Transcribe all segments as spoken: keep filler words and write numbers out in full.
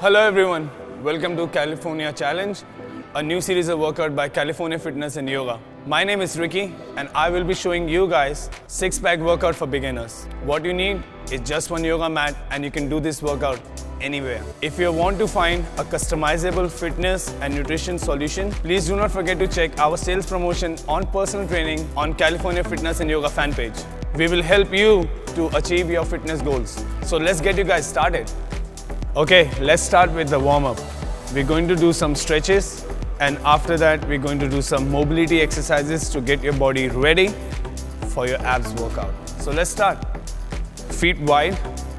Hello everyone, welcome to California Challenge, a new series of workout by California Fitness and Yoga. My name is Ricky and I will be showing you guys six-pack workout for beginners. What you need is just one yoga mat and you can do this workout anywhere. If you want to find a customizable fitness and nutrition solution, please do not forget to check our sales promotion on personal training on California Fitness and Yoga fan page. We will help you to achieve your fitness goals. So let's get you guys started. Okay, let's start with the warm-up. We're going to do some stretches, and after that we're going to do some mobility exercises to get your body ready for your abs workout. So let's start. Feet wide,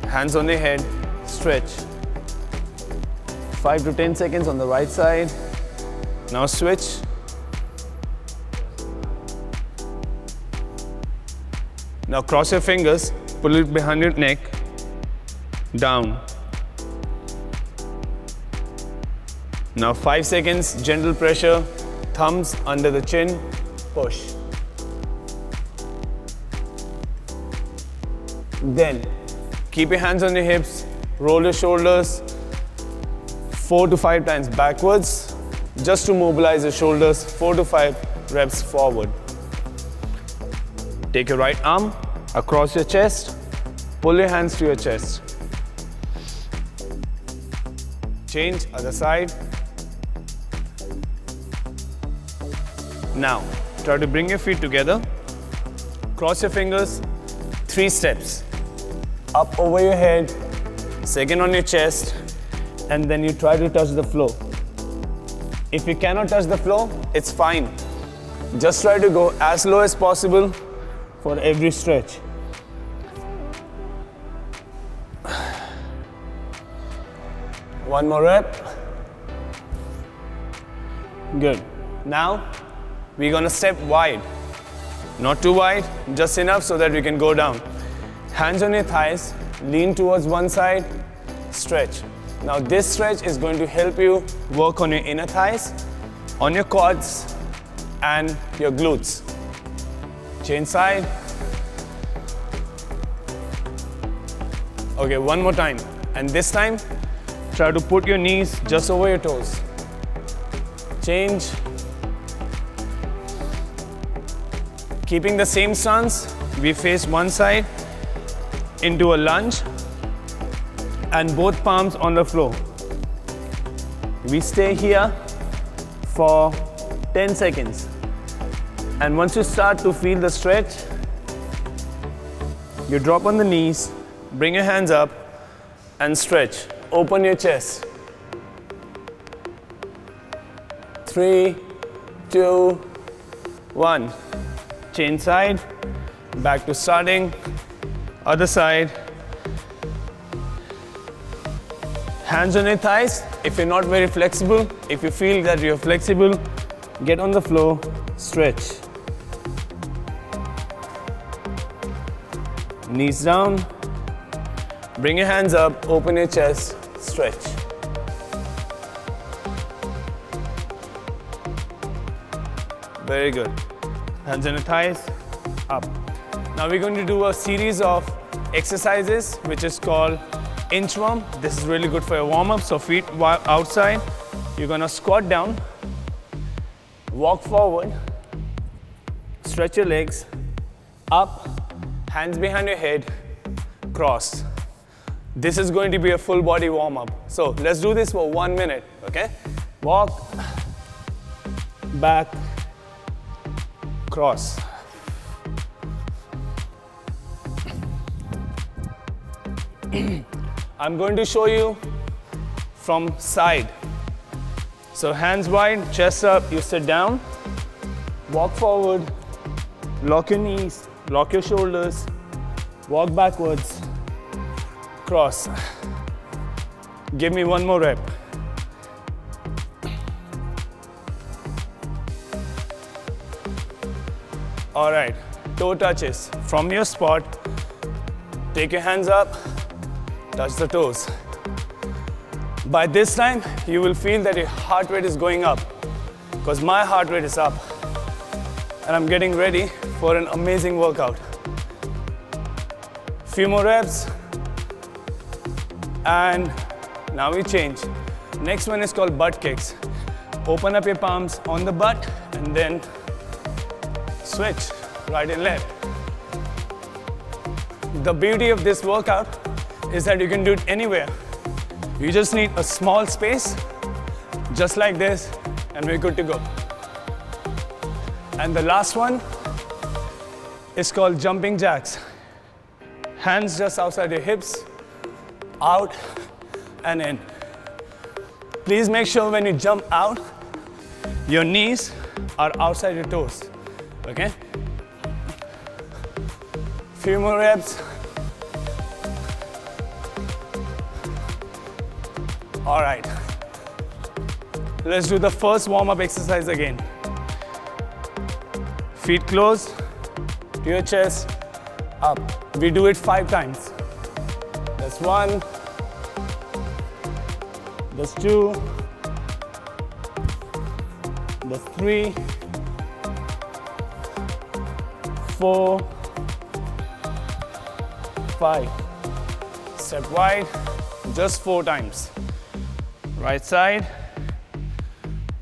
hands on the head, stretch. five to ten seconds on the right side. Now switch. Now cross your fingers, pull it behind your neck, down. Now five seconds, gentle pressure, thumbs under the chin, push. Then, keep your hands on your hips, roll your shoulders four to five times backwards, just to mobilize your shoulders, four to five reps forward. Take your right arm across your chest, pull your hands to your chest. Change, other side. Now, try to bring your feet together, cross your fingers, three steps. Up over your head, second on your chest, and then you try to touch the floor. If you cannot touch the floor, it's fine. Just try to go as low as possible for every stretch. One more rep. Good. Now, we're gonna step wide. Not too wide, just enough so that we can go down. Hands on your thighs, lean towards one side, stretch. Now this stretch is going to help you work on your inner thighs, on your quads, and your glutes. Change side. Okay, one more time. And this time, try to put your knees just over your toes. Change. Keeping the same stance, we face one side into a lunge and both palms on the floor. We stay here for ten seconds. And once you start to feel the stretch, you drop on the knees, bring your hands up and stretch. Open your chest. Three, two, one. Change side, back to starting, other side. Hands on your thighs, if you're not very flexible, if you feel that you're flexible, get on the floor, stretch. Knees down, bring your hands up, open your chest, stretch. Very good. Hands on your thighs, up. Now we're going to do a series of exercises which is called inchworm. This is really good for your warm-up, so feet outside. You're gonna squat down, walk forward, stretch your legs, up, hands behind your head, cross. This is going to be a full body warm up. So let's do this for one minute, okay? Walk, back, cross. I'm going to show you from side. So hands wide, chest up, you sit down, walk forward, lock your knees, lock your shoulders, walk backwards. Cross. Give me one more rep. All right, toe touches. From your spot, take your hands up, touch the toes. By this time, you will feel that your heart rate is going up because my heart rate is up and I'm getting ready for an amazing workout. Few more reps. And Now we change. Next one is called butt kicks. Open up your palms on the butt and then switch right and left. The beauty of this workout is that you can do it anywhere. You just need a small space, just like this, and we're good to go. And the last one is called jumping jacks. Hands just outside your hips, out and in. Please make sure when you jump out, your knees are outside your toes, okay? Few more reps. All right. Let's do the first warm-up exercise again. Feet closed to your chest, up. We do it five times. That's one. That's two. That's three. Four. Five. Step wide, just four times. Right side,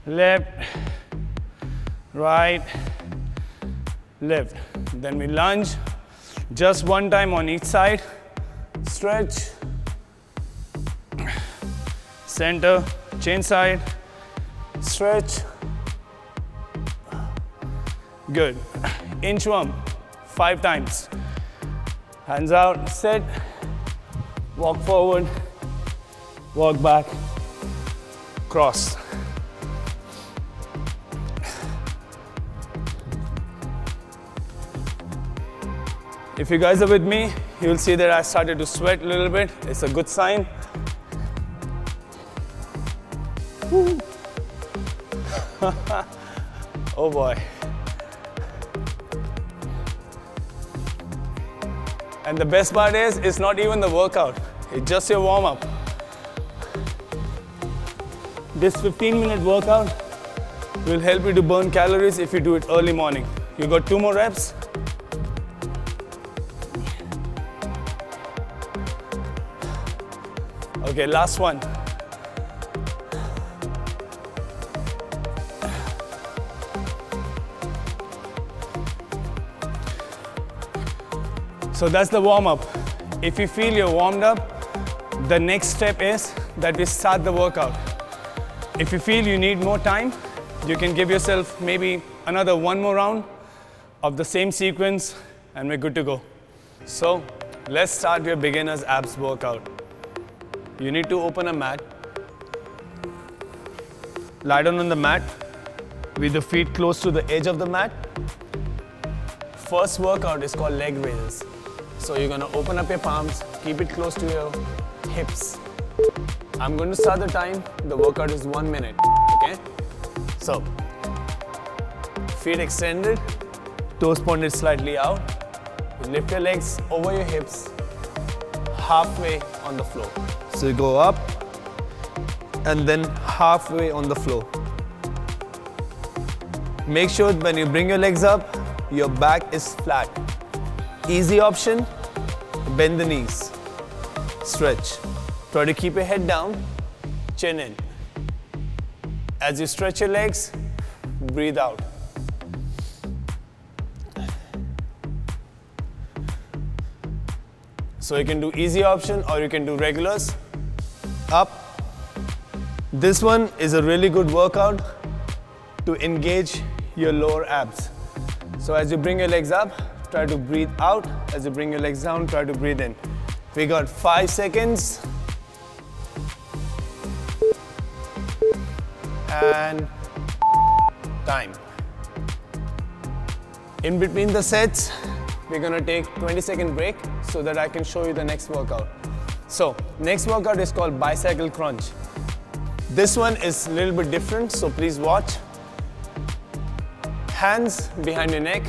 left, right, left. Then we lunge, just one time on each side. Stretch, center, change side, stretch. Good. Inchworm, five times. Hands out, sit, walk forward, walk back, cross. If you guys are with me, you'll see that I started to sweat a little bit. It's a good sign. Woo. Oh boy. And the best part is, it's not even the workout. It's just your warm-up. This fifteen minute workout will help you to burn calories if you do it early morning. You got two more reps. Okay, last one. So that's the warm-up. If you feel you're warmed up, the next step is that we start the workout. If you feel you need more time, you can give yourself maybe another one more round of the same sequence and we're good to go. So let's start your beginner's abs workout. You need to open a mat. Lie down on the mat with the feet close to the edge of the mat. First workout is called leg raises. So you're gonna open up your palms, keep it close to your hips. I'm going to start the time. The workout is one minute, okay? So, feet extended, toes pointed slightly out. You lift your legs over your hips, halfway on the floor. So you go up and then halfway on the floor. Make sure when you bring your legs up, your back is flat. Easy option, bend the knees, stretch. Try to keep your head down, chin in. As you stretch your legs, breathe out. So you can do easy option or you can do regulars. Up. This one is a really good workout to engage your lower abs. So as you bring your legs up, try to breathe out. As you bring your legs down, try to breathe in. We got five seconds. And time. In between the sets, we're gonna take twenty second break so that I can show you the next workout. So, next workout is called bicycle crunch. This one is a little bit different, so please watch. Hands behind your neck,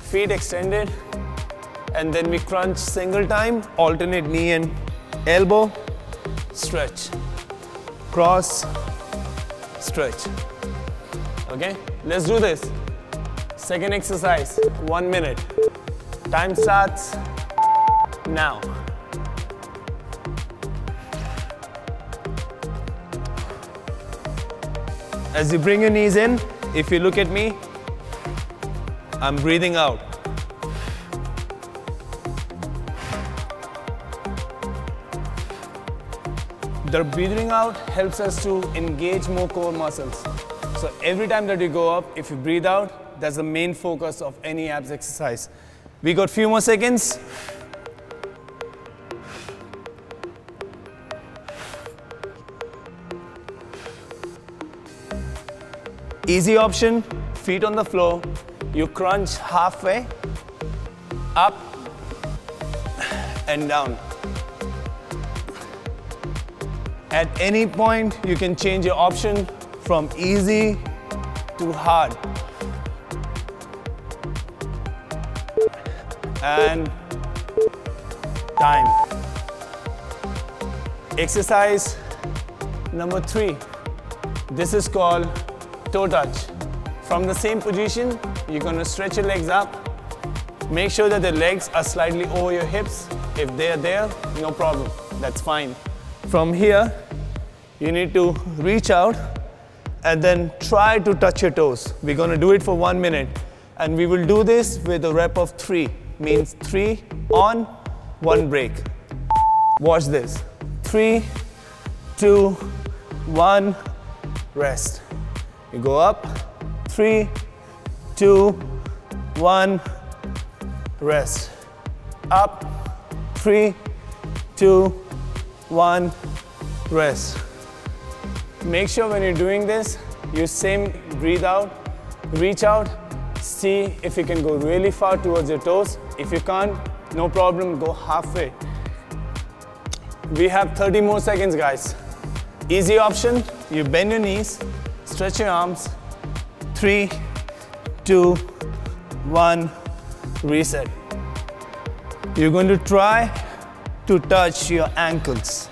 feet extended, and then we crunch single time, alternate knee and elbow, stretch, cross, stretch. Okay, let's do this. Second exercise, one minute. Time starts now. As you bring your knees in, if you look at me, I'm breathing out. The breathing out helps us to engage more core muscles. So every time that you go up, if you breathe out, that's the main focus of any abs exercise. We got few more seconds. Easy option, feet on the floor. You crunch halfway, up and down. At any point, you can change your option from easy to hard. And time. Exercise number three. This is called toe touch. From the same position, you're going to stretch your legs up. Make sure that the legs are slightly over your hips. If they're there, no problem. That's fine. From here, you need to reach out and then try to touch your toes. We're going to do it for one minute. And we will do this with a rep of three. Means three on, one break. Watch this. Three, two, one, rest. You go up. Three, two, one, rest. Up. Three, two, one, rest. Make sure when you're doing this, you same breathe out, reach out, see if you can go really far towards your toes. If you can't, no problem, go halfway. We have thirty more seconds, guys. Easy option, you bend your knees, stretch your arms, three, two, one, reset. You're going to try to touch your ankles.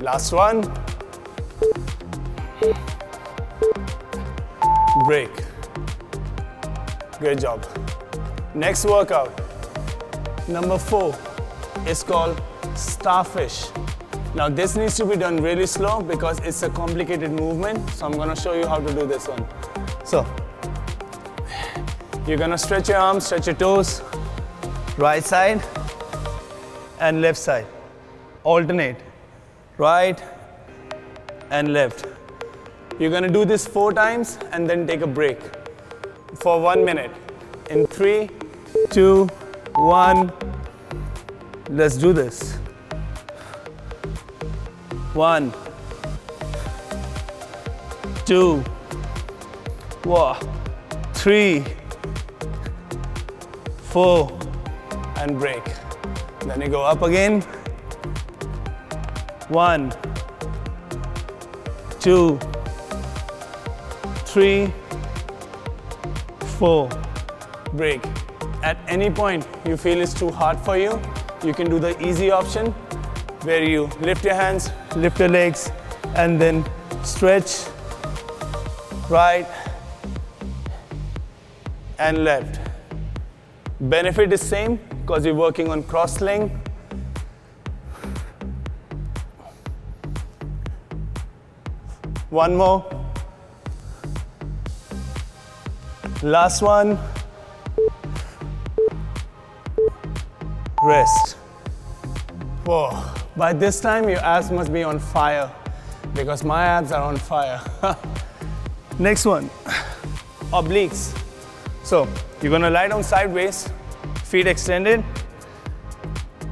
Last one. Break. Great job. Next workout, number four, is called starfish. Now this needs to be done really slow because it's a complicated movement. So I'm going to show you how to do this one. So you're going to stretch your arms, stretch your toes, right side and left side. Alternate, right and left. You're going to do this four times and then take a break for one minute. In three, two, one, let's do this. One, two, whoa, three, four, and break. Then you go up again. One, two, three, four, break. At any point you feel it's too hard for you, you can do the easy option, where you lift your hands, lift your legs, and then stretch right and left. Benefit is same, because you're working on cross-sling. One more. Last one. Rest. Whoa. By this time, your abs must be on fire, because my abs are on fire. Next one, obliques. So you're gonna lie down sideways, feet extended,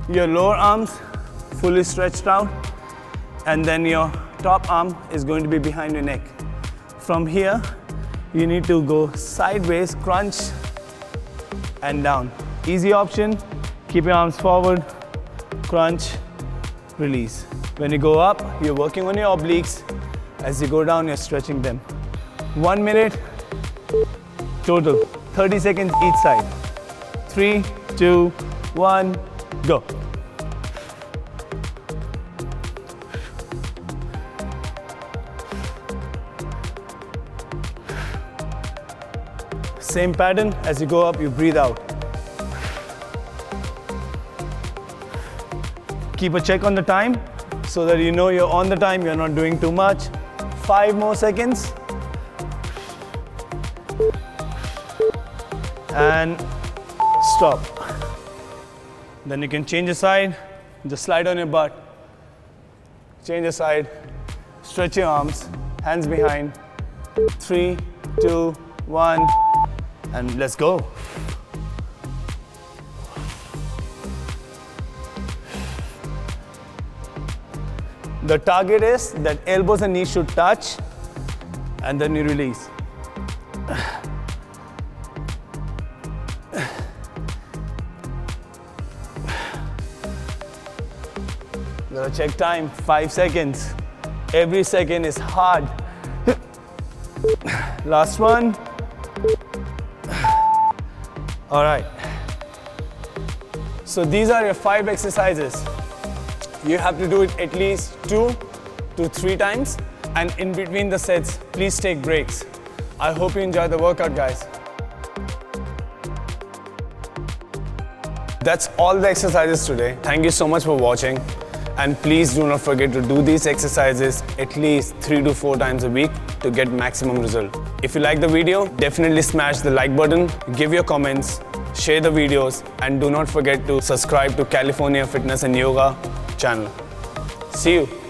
your lower arms fully stretched out, and then your top arm is going to be behind your neck. From here, you need to go sideways, crunch, and down. Easy option, keep your arms forward, crunch, release. When you go up, you're working on your obliques. As you go down, you're stretching them. One minute total, thirty seconds each side. Three, two, one, go. Same pattern, as you go up, you breathe out. Keep a check on the time so that you know you're on the time, you're not doing too much. Five more seconds. And stop. Then you can change the side, just slide on your butt. Change the side, stretch your arms, hands behind. Three, two, one, and let's go. The target is that elbows and knees should touch, and then you release. Gotta check time, five seconds. Every second is hard. Last one. All right. So these are your five exercises. You have to do it at least two to three times, and in between the sets, please take breaks. I hope you enjoy the workout, guys. That's all the exercises today. Thank you so much for watching, and please do not forget to do these exercises at least three to four times a week to get maximum result. If you like the video, definitely smash the like button, give your comments, share the videos, and do not forget to subscribe to California Fitness and Yoga channel. See you.